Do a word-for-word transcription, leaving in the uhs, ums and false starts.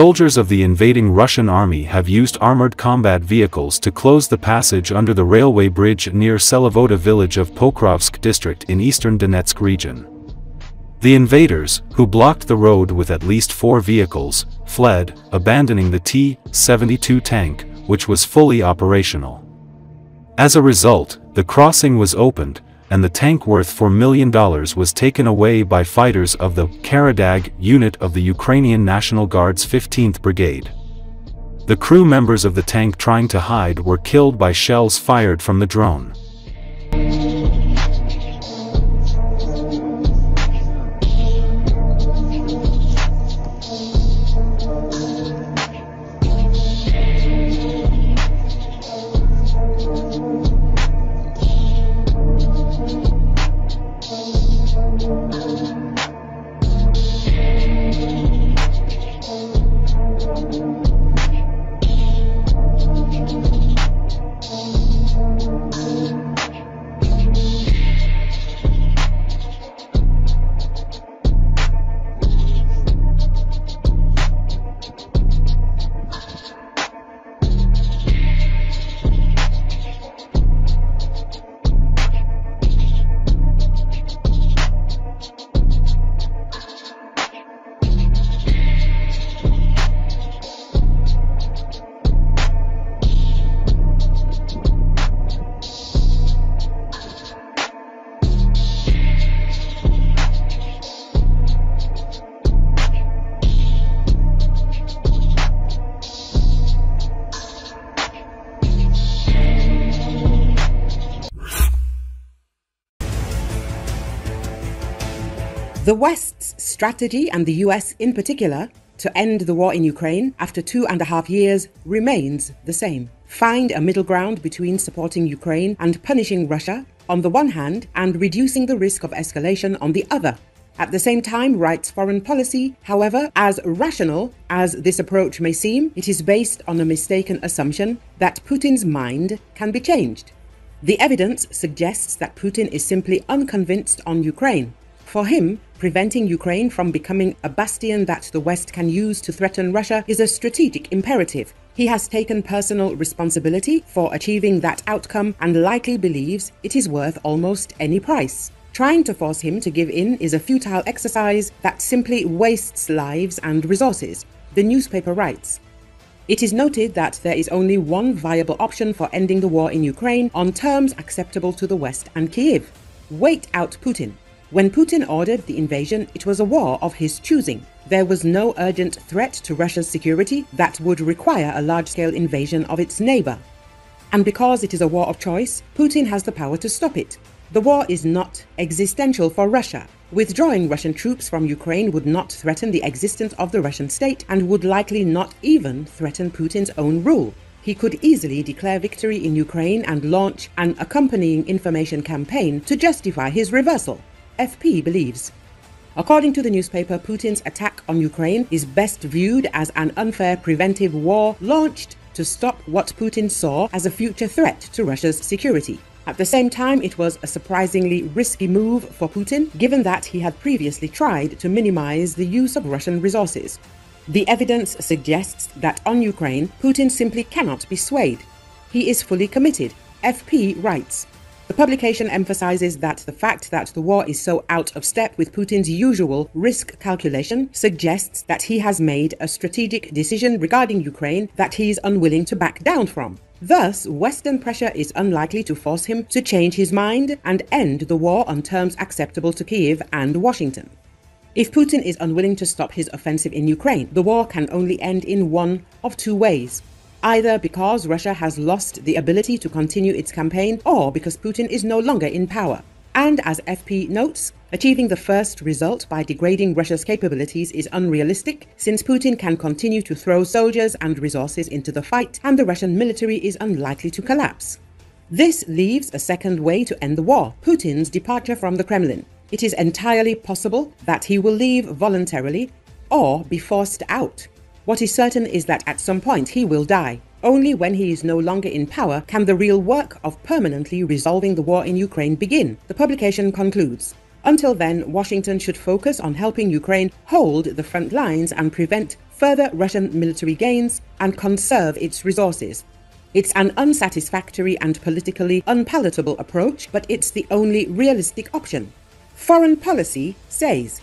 soldiers of the invading Russian army have used armored combat vehicles to close the passage under the railway bridge near Selivoda village of Pokrovsk district in eastern Donetsk region. The invaders, who blocked the road with at least four vehicles, fled, abandoning the T seventy-two tank, which was fully operational. As a result, the crossing was opened, and the tank worth four million dollars was taken away by fighters of the Kara-Dagh unit of the Ukrainian National Guard's fifteenth Brigade. The crew members of the tank trying to hide were killed by shells fired from the drone. The West's strategy, and the U S in particular, to end the war in Ukraine after two and a half years remains the same. Find a middle ground between supporting Ukraine and punishing Russia on the one hand and reducing the risk of escalation on the other. At the same time, writes Foreign Policy, however, as rational as this approach may seem, it is based on a mistaken assumption that Putin's mind can be changed. The evidence suggests that Putin is simply unconvinced on Ukraine. For him, preventing Ukraine from becoming a bastion that the West can use to threaten Russia is a strategic imperative. He has taken personal responsibility for achieving that outcome and likely believes it is worth almost any price. Trying to force him to give in is a futile exercise that simply wastes lives and resources, the newspaper writes. It is noted that there is only one viable option for ending the war in Ukraine on terms acceptable to the West and Kyiv. Wait out Putin. When Putin ordered the invasion, it was a war of his choosing. There was no urgent threat to Russia's security that would require a large-scale invasion of its neighbor. And because it is a war of choice, Putin has the power to stop it. The war is not existential for Russia. Withdrawing Russian troops from Ukraine would not threaten the existence of the Russian state and would likely not even threaten Putin's own rule. He could easily declare victory in Ukraine and launch an accompanying information campaign to justify his reversal. F P believes. According to the newspaper, Putin's attack on Ukraine is best viewed as an unfair preventive war launched to stop what Putin saw as a future threat to Russia's security. At the same time, it was a surprisingly risky move for Putin, given that he had previously tried to minimize the use of Russian resources. The evidence suggests that on Ukraine, Putin simply cannot be swayed. He is fully committed, F P writes. The publication emphasizes that the fact that the war is so out of step with Putin's usual risk calculation suggests that he has made a strategic decision regarding Ukraine that he is unwilling to back down from. Thus, Western pressure is unlikely to force him to change his mind and end the war on terms acceptable to Kyiv and Washington. If Putin is unwilling to stop his offensive in Ukraine, the war can only end in one of two ways. Either because Russia has lost the ability to continue its campaign, or because Putin is no longer in power. And as F P notes, achieving the first result by degrading Russia's capabilities is unrealistic, since Putin can continue to throw soldiers and resources into the fight, and the Russian military is unlikely to collapse. This leaves a second way to end the war: Putin's departure from the Kremlin. It is entirely possible that he will leave voluntarily, or be forced out. What is certain is that at some point he will die. Only when he is no longer in power can the real work of permanently resolving the war in Ukraine begin, the publication concludes. Until then, Washington should focus on helping Ukraine hold the front lines and prevent further Russian military gains and conserve its resources. It's an unsatisfactory and politically unpalatable approach, but it's the only realistic option. Foreign Policy says.